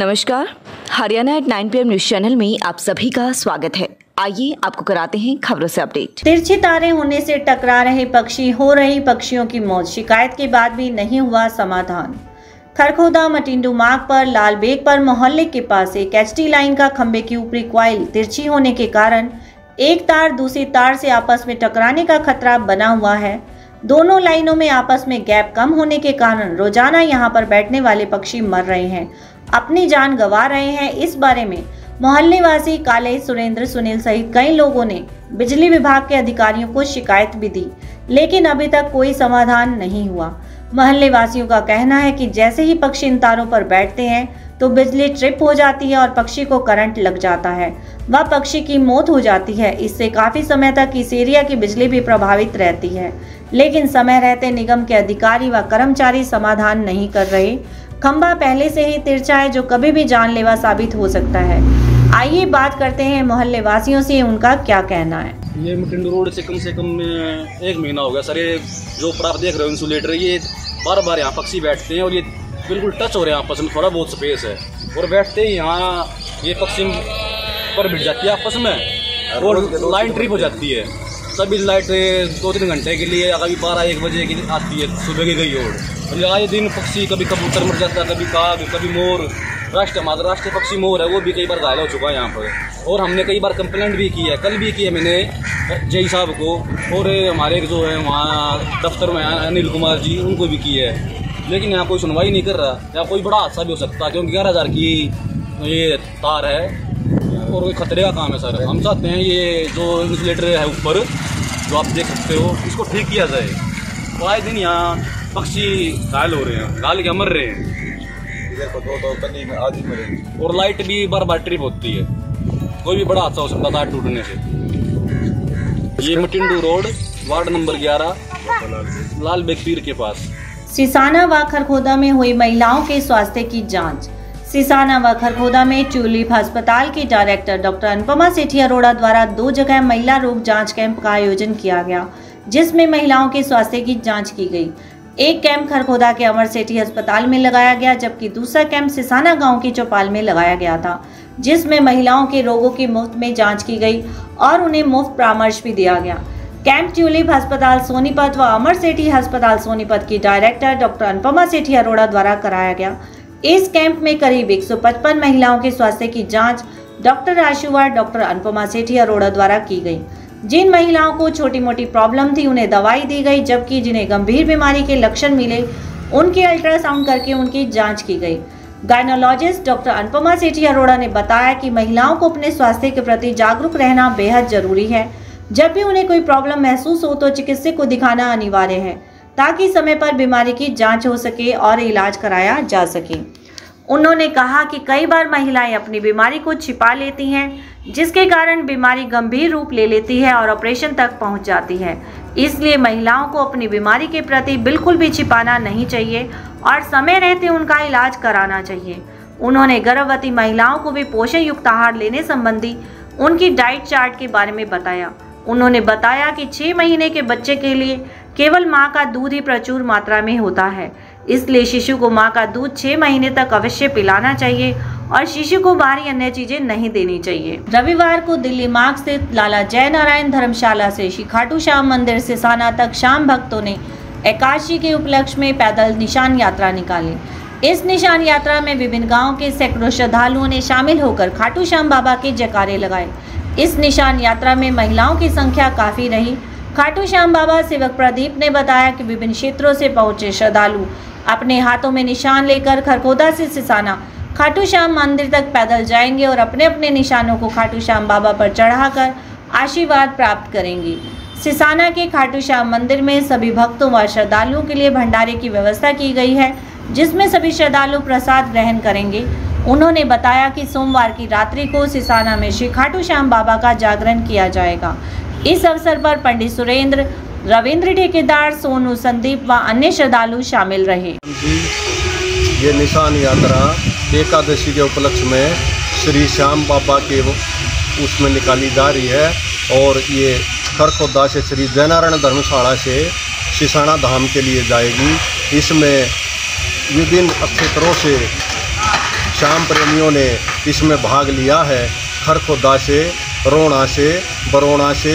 नमस्कार, Haryana at 9 PM news channel में आप सभी का स्वागत है। आइए आपको कराते हैं खबरों से अपडेट। तिरछे तारे होने से टकरा रहे पक्षी, हो रही पक्षियों की मौत, शिकायत के बाद भी नहीं हुआ समाधान। खरखोदा मटिंडू मार्ग पर लाल बेग पर मोहल्ले के पास एक HT लाइन का खम्बे की ऊपरी क्वाइल तिरछी होने के कारण एक तार दूसरी तार से आपस में टकराने का खतरा बना हुआ है। दोनों लाइनों में आपस में गैप कम होने के कारण रोजाना यहाँ पर बैठने वाले पक्षी मर रहे हैं, अपनी जान गंवा रहे हैं। इस बारे में मोहल्लेवासी काले, सुरेंद्र, सुनील सहित कई लोगों ने बिजली विभाग के अधिकारियों को शिकायत भी दी, लेकिन अभी तक कोई समाधान नहीं हुआ। मोहल्लेवासियों का कहना है कि जैसे ही पक्षी इन तारों पर बैठते हैं तो बिजली ट्रिप हो जाती है और पक्षी को करंट लग जाता है, वह पक्षी की मौत हो जाती है। इससे काफी समय तक इस एरिया की बिजली भी प्रभावित रहती है, लेकिन समय रहते निगम के अधिकारी व कर्मचारी समाधान नहीं कर रहे। खंबा पहले से ही तिरछा है, जो कभी भी जानलेवा साबित हो सकता है। आइए बात करते हैं मोहल्ले वासियों से, उनका क्या कहना है। ये मटिंडू रोड से कम एक महीना हो गया सर, ये जो ऊपर आप देख रहे हो इंसुलेटर, ये बार बार यहाँ पक्षी बैठते हैं और ये बिल्कुल टच हो रहे हैं आपस में। थोड़ा बहुत स्पेस है और बैठते ही यहाँ ये पक्षी पर भिड़ जाती है आपस में और लाइन ट्रिप हो जाती है। तभी लाइट 2-3 घंटे के लिए कभी 12-1 बजे की आती है सुबह की गई। और आए दिन पक्षी, कभी कबूतर मर जाता, कभी काग, कभी मोर। राष्ट्रीय पक्षी मोर है, वो भी कई बार घायल हो चुका है यहाँ पर। और हमने कई बार कंप्लेंट भी की है, कल भी की है मैंने जय साहब को, और हमारे जो है वहाँ दफ्तर में अनिल कुमार जी, उनको भी की है, लेकिन यहाँ कोई सुनवाई नहीं कर रहा। यहाँ कोई बड़ा हादसा भी हो सकता है, क्योंकि 11,000 की ये तार है और कोई खतरे का काम है सर। हम चाहते हैं ये जो इंसुलेटर है ऊपर जो आप देख सकते हो, इसको ठीक किया जाए। आए दिन यहाँ पक्षी घायल हो रहे हैं, घायल के मर रहे हैं, इधर को दो आदमी मरे हैं। और लाइट भी बार बार ट्रिप होती है, कोई भी बड़ा हादसा हो सकता था टूटने से। ये Matindu road ward number 11 Lal Beg Pir के पास। सिसाना व खरखोदा में हुई महिलाओं के स्वास्थ्य की जाँच। सिसाना व खरखोदा में जुलिप अस्पताल की डायरेक्टर डॉक्टर अनुपमा सेठी अरोड़ा द्वारा 2 जगह महिला रोग जांच कैंप का आयोजन किया गया, जिसमें महिलाओं के स्वास्थ्य की जांच की गई। एक कैंप खरखोदा के अमर सेठी अस्पताल में लगाया गया, जबकि दूसरा कैंप सिसाना गांव की चौपाल में लगाया गया था, जिसमें महिलाओं के रोगों की मुफ्त में जाँच की गई और उन्हें मुफ्त परामर्श भी दिया गया। कैंप ट्यूलिप अस्पताल सोनीपत व अमर सेठी अस्पताल सोनीपत की डायरेक्टर डॉक्टर अनुपमा सेठी अरोड़ा द्वारा कराया गया। इस कैंप में करीब 155 महिलाओं के स्वास्थ्य की जांच डॉक्टर आशुवा डॉक्टर अनुपमा सेठी अरोड़ा द्वारा की गई। जिन महिलाओं को छोटी मोटी प्रॉब्लम थी उन्हें दवाई दी गई, जबकि जिन्हें गंभीर बीमारी के लक्षण मिले उनके अल्ट्रासाउंड करके उनकी जांच की गई। गायनोलॉजिस्ट डॉक्टर अनुपमा सेठी अरोड़ा ने बताया कि महिलाओं को अपने स्वास्थ्य के प्रति जागरूक रहना बेहद जरूरी है। जब भी उन्हें कोई प्रॉब्लम महसूस हो तो चिकित्सक को दिखाना अनिवार्य है, ताकि समय पर बीमारी की जांच हो सके और इलाज कराया जा सके। उन्होंने कहा कि कई बार महिलाएं अपनी बीमारी को छिपा लेती हैं, जिसके कारण बीमारी गंभीर रूप ले लेती है और ऑपरेशन तक पहुंच जाती है। इसलिए महिलाओं को अपनी बीमारी के प्रति बिल्कुल भी छिपाना नहीं चाहिए और समय रहते उनका इलाज कराना चाहिए। उन्होंने गर्भवती महिलाओं को भी पोषण युक्त आहार लेने संबंधी उनकी डाइट चार्ट के बारे में बताया। उन्होंने बताया कि 6 महीने के बच्चे के लिए केवल माँ का दूध ही प्रचुर मात्रा में होता है, इसलिए शिशु को माँ का दूध 6 महीने तक अवश्य पिलाना चाहिए और शिशु को बाहरी अन्य चीजें नहीं देनी चाहिए। रविवार को दिल्ली मार्ग स्थित लाला जय नारायण धर्मशाला से श्री खाटू श्याम मंदिर सिसाना तक शाम भक्तों ने एकादशी के उपलक्ष्य में पैदल निशान यात्रा निकाली। इस निशान यात्रा में विभिन्न गाँव के सैकड़ों श्रद्धालुओं ने शामिल होकर खाटू श्याम बाबा के जयकारे लगाए। इस निशान यात्रा में महिलाओं की संख्या काफ़ी रही। खाटू श्याम बाबा सेवक प्रदीप ने बताया कि विभिन्न क्षेत्रों से पहुंचे श्रद्धालु अपने हाथों में निशान लेकर खरखोदा से सिसाना खाटू श्याम मंदिर तक पैदल जाएंगे और अपने अपने निशानों को खाटू श्याम बाबा पर चढ़ाकर आशीर्वाद प्राप्त करेंगे। सिसाना के खाटू श्याम मंदिर में सभी भक्तों व श्रद्धालुओं के लिए भंडारे की व्यवस्था की गई है, जिसमें सभी श्रद्धालु प्रसाद ग्रहण करेंगे। उन्होंने बताया कि सोमवार की रात्रि को सिसाना में श्री खाटू श्याम बाबा का जागरण किया जाएगा। इस अवसर पर पंडित सुरेंद्र, रविंद्र ठेकेदार, सोनू, संदीप व अन्य श्रद्धालु शामिल रहे। ये निशान यात्रा एकादशी के उपलक्ष्य में श्री श्याम बाबा के उसमें निकाली जा रही है और ये खरखोदा से श्री जयनारायण धर्मशाला से सिसाना धाम के लिए जाएगी। इसमें विभिन्न क्षेत्रों से श्याम प्रेमियों ने इसमें भाग लिया है। खरखोदा से, रोणा से, बरोणा से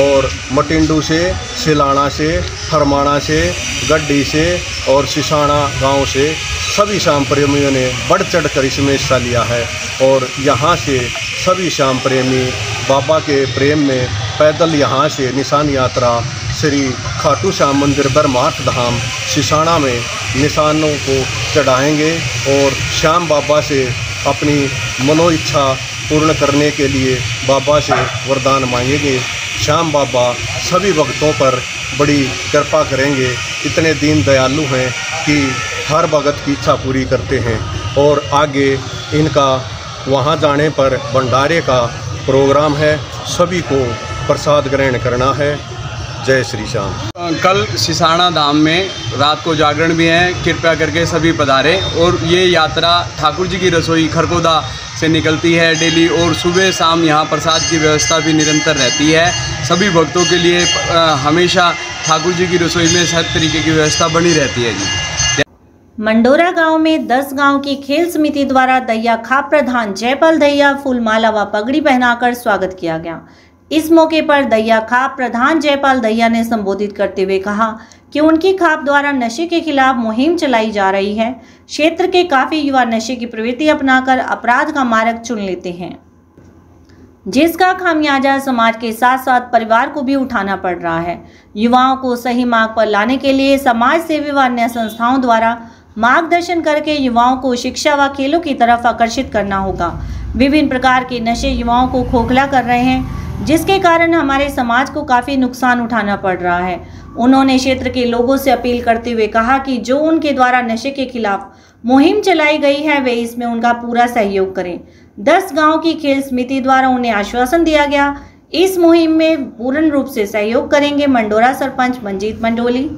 और मटिंडू से, सिलाना से, फरमाणा से, गड्डी से और सिसाना गांव से सभी श्याम प्रेमियों ने बढ़ चढ़कर इसमें हिस्सा लिया है और यहां से सभी श्याम प्रेमी बाबा के प्रेम में पैदल यहां से निशान यात्रा श्री खाटू श्याम मंदिर बरमाठ धाम सिसाना में निशानों को चढ़ाएंगे और श्याम बाबा से अपनी मनोइच्छा पूर्ण करने के लिए बाबा से वरदान मांगेंगे। श्याम बाबा सभी भक्तों पर बड़ी कृपा करेंगे, इतने दीन दयालु हैं कि हर भगत की इच्छा पूरी करते हैं। और आगे इनका वहाँ जाने पर भंडारे का प्रोग्राम है, सभी को प्रसाद ग्रहण करना है। जय श्री श्याम। कल सिसाना धाम में रात को जागरण भी है, कृपया करके सभी पधारें। और ये यात्रा ठाकुर जी की रसोई खरकोदा से निकलती है डेली और सुबह शाम यहाँ प्रसाद की व्यवस्था भी निरंतर रहती है। सभी भक्तों के लिए हमेशा ठाकुर जी की रसोई में हर तरीके की व्यवस्था बनी रहती है जी। मंडोरा गांव में 10 गांव की खेल समिति द्वारा दहिया खाप प्रधान जयपाल दहिया फूलमाला व पगड़ी पहनाकर स्वागत किया गया। इस मौके पर दहिया खाप प्रधान जयपाल दहिया ने संबोधित करते हुए कहा कि उनकी खाप द्वारा नशे के खिलाफ मुहिम चलाई जा रही है। क्षेत्र के काफी युवा नशे की प्रवृत्ति अपनाकर अपराध का मार्ग चुन लेते हैं, जिसका खामियाजा समाज के साथ साथ परिवार को भी उठाना पड़ रहा है। युवाओं को सही मार्ग पर लाने के लिए समाज सेवी व अन्य संस्थाओं द्वारा मार्गदर्शन करके युवाओं को शिक्षा व खेलों की तरफ आकर्षित करना होगा। विभिन्न प्रकार के नशे युवाओं को खोखला कर रहे हैं, जिसके कारण हमारे समाज को काफ़ी नुकसान उठाना पड़ रहा है। उन्होंने क्षेत्र के लोगों से अपील करते हुए कहा कि जो उनके द्वारा नशे के खिलाफ मुहिम चलाई गई है वे इसमें उनका पूरा सहयोग करें। 10 गांव की खेल समिति द्वारा उन्हें आश्वासन दिया गया, इस मुहिम में पूर्ण रूप से सहयोग करेंगे। मंडोरा सरपंच मंजीत मंडोली,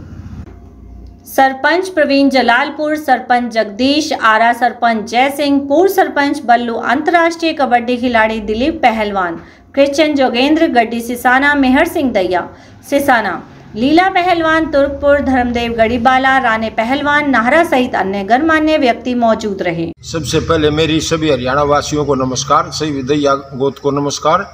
सरपंच प्रवीण जलालपुर, सरपंच जगदीश आरा, सरपंच जय सिंह, पूर्व सरपंच बल्लू, अंतर्राष्ट्रीय कबड्डी खिलाड़ी दिलीप पहलवान, क्रिश्चियन जोगेंद्र, गड्डी सिसाना, मेहर सिंह दहिया सिसाना, लीला पहलवान तुर्कपुर, धर्मदेव गढ़ीबाला, राणे पहलवान नाहरा सहित अन्य गणमान्य व्यक्ति मौजूद रहे। सबसे पहले मेरी सभी हरियाणा वासियों को नमस्कार, सभी दहिया गोत को नमस्कार।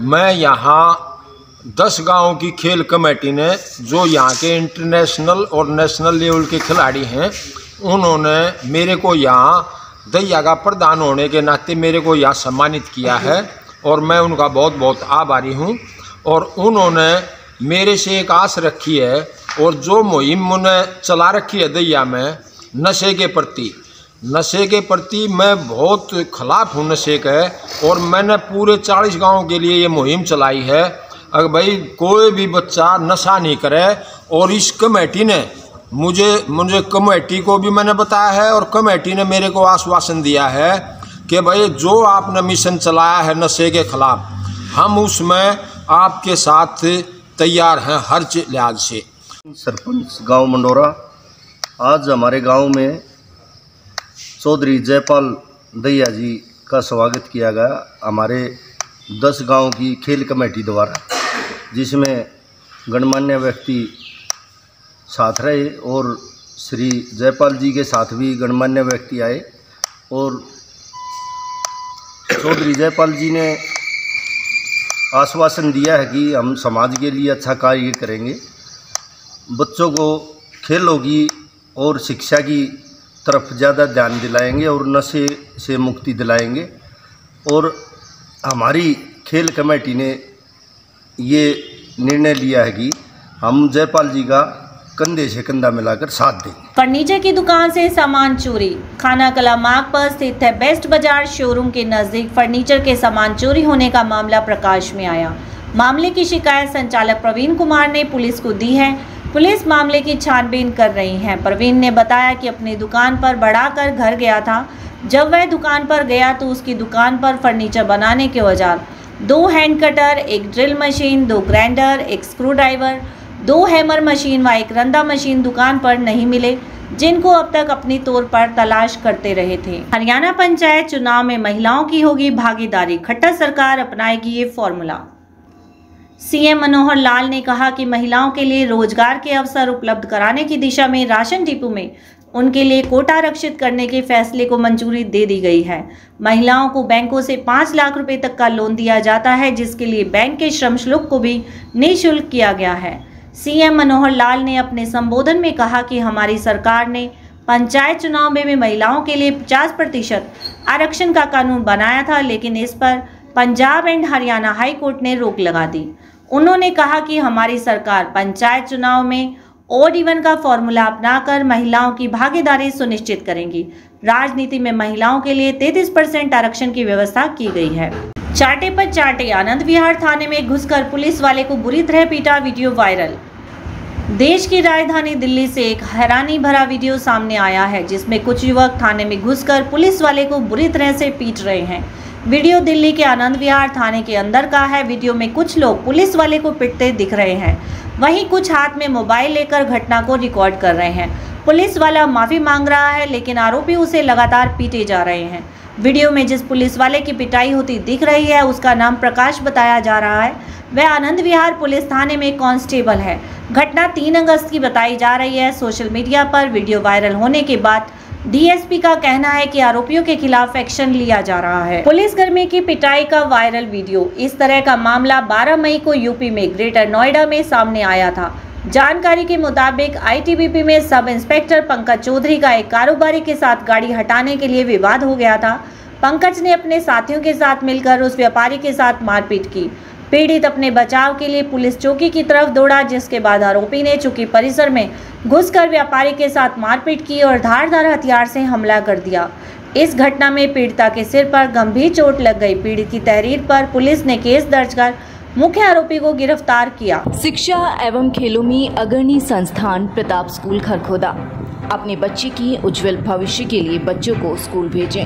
मैं यहाँ 10 गांव की खेल कमेटी ने जो यहाँ के इंटरनेशनल और नेशनल लेवल के खिलाड़ी हैं उन्होंने मेरे को यहाँ दहिया का प्रधान होने के नाते मेरे को यहाँ सम्मानित किया है और मैं उनका बहुत बहुत आभारी हूं। और उन्होंने मेरे से एक आस रखी है और जो मुहिम उन्हें चला रखी है दहिया में नशे के प्रति मैं बहुत खिलाफ हूं नशे के, और मैंने पूरे 40 गांव के लिए ये मुहिम चलाई है। अगर भाई कोई भी बच्चा नशा नहीं करे, और इस कमेटी ने मुझे कमेटी को भी मैंने बताया है और कमेटी ने मेरे को आश्वासन दिया है कि भाई जो आपने मिशन चलाया है नशे के खिलाफ हम उसमें आपके साथ तैयार हैं हर लिहाज से। सरपंच गांव मंडोरा, आज हमारे गांव में चौधरी जयपाल दहिया जी का स्वागत किया गया हमारे 10 गांव की खेल कमेटी द्वारा, जिसमें गणमान्य व्यक्ति साथ रहे और श्री जयपाल जी के साथ भी गणमान्य व्यक्ति आए। और चौधरी जयपाल जी ने आश्वासन दिया है कि हम समाज के लिए अच्छा कार्य करेंगे, बच्चों को खेलों की और शिक्षा की तरफ ज़्यादा ध्यान दिलाएंगे और नशे से मुक्ति दिलाएंगे। और हमारी खेल कमेटी ने ये निर्णय लिया है कि हम जयपाल जी का कंधे से कंधा मिलाकर साथ दें। फर्नीचर की दुकान से सामान चोरी, खाना कला मार्ग पर स्थित है बेस्ट बाजार शोरूम के नजदीक फर्नीचर के सामान चोरी होने का मामला प्रकाश में आया। मामले की शिकायत संचालक प्रवीण कुमार ने पुलिस को दी है, पुलिस मामले की छानबीन कर रही है। प्रवीण ने बताया कि अपनी दुकान पर बढ़ाकर घर गया था, जब वह दुकान पर गया तो उसकी दुकान पर फर्नीचर बनाने के औजार 2 हैंड कटर, एक ड्रिल मशीन, 2 ग्राइंडर, एक स्क्रू ड्राइवर, 2 हैमर मशीन व एक रंदा मशीन दुकान पर नहीं मिले, जिनको अब तक अपनी तौर पर तलाश करते रहे थे। हरियाणा पंचायत चुनाव में महिलाओं की होगी भागीदारी, खट्टर सरकार अपनाएगी ये फॉर्मूला। सीएम मनोहर लाल ने कहा कि महिलाओं के लिए रोजगार के अवसर उपलब्ध कराने की दिशा में राशन डिपो में उनके लिए कोटा आरक्षित करने के फैसले को मंजूरी दे दी गई है। महिलाओं को बैंकों से 5 लाख रुपए तक का लोन दिया जाता है, जिसके लिए बैंक के श्रम शुल्क को भी निःशुल्क किया गया है। सीएम मनोहर लाल ने अपने संबोधन में कहा कि हमारी सरकार ने पंचायत चुनाव में महिलाओं के लिए 50% आरक्षण का कानून बनाया था, लेकिन इस पर Punjab and Haryana high court ने रोक लगा दी। उन्होंने कहा कि हमारी सरकार पंचायत चुनाव में OD-1 का फॉर्मूला अपनाकर महिलाओं की भागीदारी सुनिश्चित करेंगी। राजनीति में महिलाओं के लिए 33% आरक्षण की व्यवस्था की गई है। चाटे पर चाटे, आनंद विहार थाने में घुसकर पुलिस वाले को बुरी तरह पीटा, वीडियो वायरल। देश की राजधानी दिल्ली से एक हैरानी भरा वीडियो सामने आया है, जिसमें कुछ युवक थाने में घुसकर पुलिस वाले को बुरी तरह से पीट रहे हैं। वीडियो दिल्ली के आनंद विहार थाने के अंदर का है। वीडियो में कुछ लोग पुलिस वाले को पिटते दिख रहे हैं, वहीं कुछ हाथ में मोबाइल लेकर घटना को रिकॉर्ड कर रहे हैं। पुलिस वाला माफ़ी मांग रहा है, लेकिन आरोपी उसे लगातार पीटे जा रहे हैं। वीडियो में जिस पुलिस वाले की पिटाई होती दिख रही है, उसका नाम प्रकाश बताया जा रहा है। वह आनंद विहार पुलिस थाने में कांस्टेबल है। घटना 3 अगस्त की बताई जा रही है। सोशल मीडिया पर वीडियो वायरल होने के बाद DSP का कहना है कि आरोपियों के खिलाफ एक्शन लिया जा रहा है। पुलिस कर्मी की पिटाई का वायरल वीडियो। इस तरह का मामला 12 मई को यूपी में ग्रेटर नोएडा में सामने आया था। जानकारी के मुताबिक ITBP में सब इंस्पेक्टर पंकज चौधरी का एक कारोबारी के साथ गाड़ी हटाने के लिए विवाद हो गया था। पंकज ने अपने साथियों के साथ मिलकर उस व्यापारी के साथ मारपीट की। पीड़ित अपने बचाव के लिए पुलिस चौकी की तरफ दौड़ा, जिसके बाद आरोपी ने चौकी परिसर में घुसकर व्यापारी के साथ मारपीट की और धारदार हथियार से हमला कर दिया। इस घटना में पीड़िता के सिर पर गंभीर चोट लग गई। पीड़ित की तहरीर पर पुलिस ने केस दर्ज कर मुख्य आरोपी को गिरफ्तार किया। शिक्षा एवं खेलों में अग्रणी संस्थान प्रताप स्कूल खरखोदा, अपने बच्चे की उज्जवल भविष्य के लिए बच्चों को स्कूल भेजें।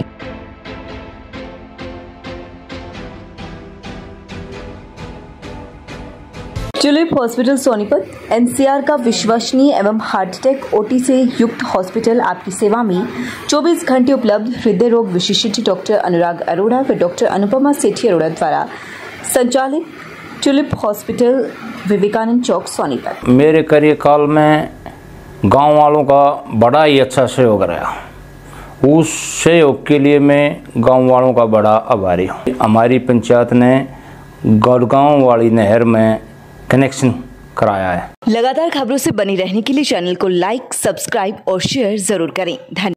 जुलिप हॉस्पिटल सोनीपत NCR का विश्वसनीय एवं हार्ट अटैक OT से युक्त हॉस्पिटल आपकी सेवा में 24 घंटे उपलब्ध हृदय रोग विशेषज्ञ डॉक्टर अनुराग अरोड़ा व डॉक्टर अनुपमा सेठी अरोड़ा द्वारा संचालित जुलिप हॉस्पिटल विवेकानंद चौक सोनीपत। मेरे कार्यकाल में गांव वालों का बड़ा ही अच्छा सहयोग रहा। उस सहयोग के लिए मैं गाँव वालों का बड़ा आभारी हूँ। हमारी पंचायत ने गौड़गांव वाली नहर में कनेक्शन कराया है। लगातार खबरों से बने रहने के लिए चैनल को लाइक, सब्सक्राइब और शेयर जरूर करें। धन्यवाद।